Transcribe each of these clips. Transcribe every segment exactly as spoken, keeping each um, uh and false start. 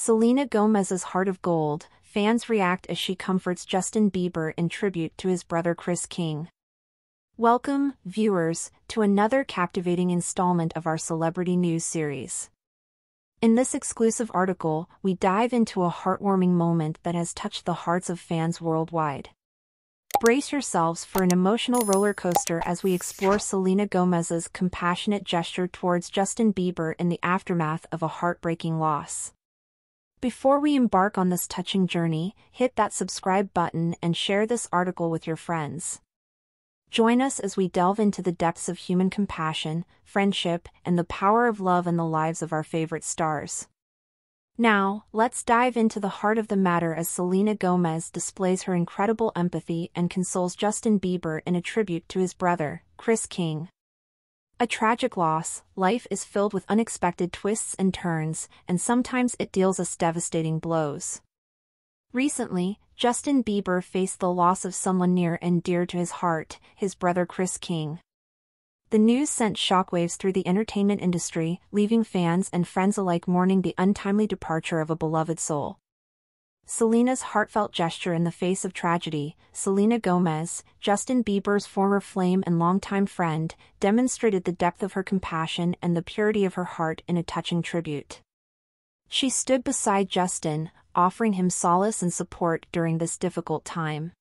Selena Gomez's Heart of Gold, fans react as she comforts Justin Bieber in tribute to his brother Chris King. Welcome, viewers, to another captivating installment of our celebrity news series. In this exclusive article, we dive into a heartwarming moment that has touched the hearts of fans worldwide. Brace yourselves for an emotional roller coaster as we explore Selena Gomez's compassionate gesture towards Justin Bieber in the aftermath of a heartbreaking loss. Before we embark on this touching journey, hit that subscribe button and share this article with your friends. Join us as we delve into the depths of human compassion, friendship, and the power of love in the lives of our favorite stars. Now, let's dive into the heart of the matter as Selena Gomez displays her incredible empathy and consoles Justin Bieber in a tribute to his brother, Chris King. A tragic loss, life is filled with unexpected twists and turns, and sometimes it deals us devastating blows. Recently, Justin Bieber faced the loss of someone near and dear to his heart, his brother Chris King. The news sent shockwaves through the entertainment industry, leaving fans and friends alike mourning the untimely departure of a beloved soul. Selena's heartfelt gesture in the face of tragedy. Selena Gomez, Justin Bieber's former flame and longtime friend, demonstrated the depth of her compassion and the purity of her heart in a touching tribute. She stood beside Justin, offering him solace and support during this difficult time.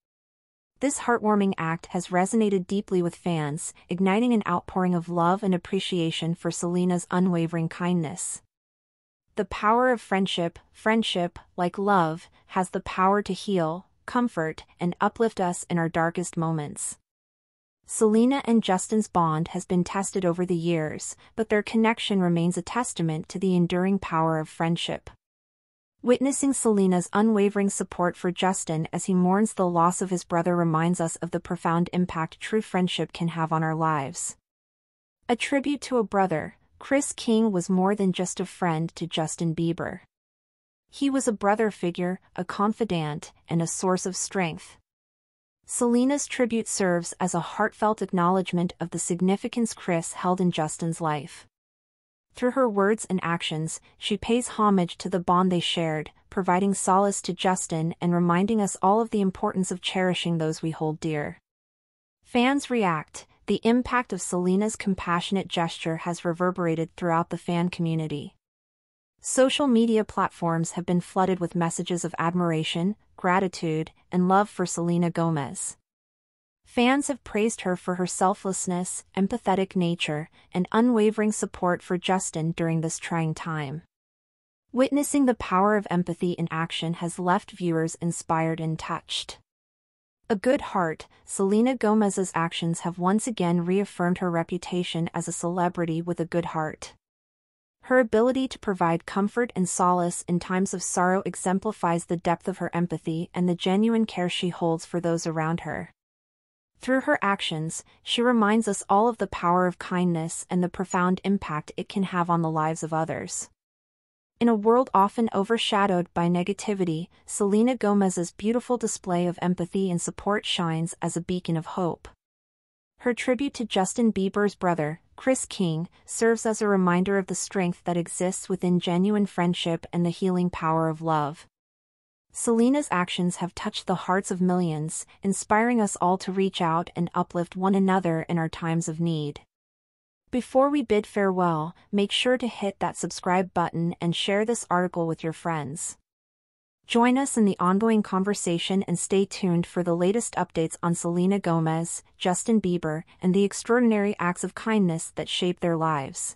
This heartwarming act has resonated deeply with fans, igniting an outpouring of love and appreciation for Selena's unwavering kindness. The power of friendship, friendship, like love, has the power to heal, comfort, and uplift us in our darkest moments. Selena and Justin's bond has been tested over the years, but their connection remains a testament to the enduring power of friendship. Witnessing Selena's unwavering support for Justin as he mourns the loss of his brother reminds us of the profound impact true friendship can have on our lives. A tribute to a brother, Chris King was more than just a friend to Justin Bieber. He was a brother figure, a confidant, and a source of strength. Selena's tribute serves as a heartfelt acknowledgement of the significance Chris held in Justin's life. Through her words and actions, she pays homage to the bond they shared, providing solace to Justin and reminding us all of the importance of cherishing those we hold dear. Fans react. The impact of Selena's compassionate gesture has reverberated throughout the fan community. Social media platforms have been flooded with messages of admiration, gratitude, and love for Selena Gomez. Fans have praised her for her selflessness, empathetic nature, and unwavering support for Justin during this trying time. Witnessing the power of empathy in action has left viewers inspired and touched. A good heart, Selena Gomez's actions have once again reaffirmed her reputation as a celebrity with a good heart. Her ability to provide comfort and solace in times of sorrow exemplifies the depth of her empathy and the genuine care she holds for those around her. Through her actions, she reminds us all of the power of kindness and the profound impact it can have on the lives of others. In a world often overshadowed by negativity, Selena Gomez's beautiful display of empathy and support shines as a beacon of hope. Her tribute to Justin Bieber's brother, Chris King, serves as a reminder of the strength that exists within genuine friendship and the healing power of love. Selena's actions have touched the hearts of millions, inspiring us all to reach out and uplift one another in our times of need. Before we bid farewell, make sure to hit that subscribe button and share this article with your friends. Join us in the ongoing conversation and stay tuned for the latest updates on Selena Gomez, Justin Bieber, and the extraordinary acts of kindness that shape their lives.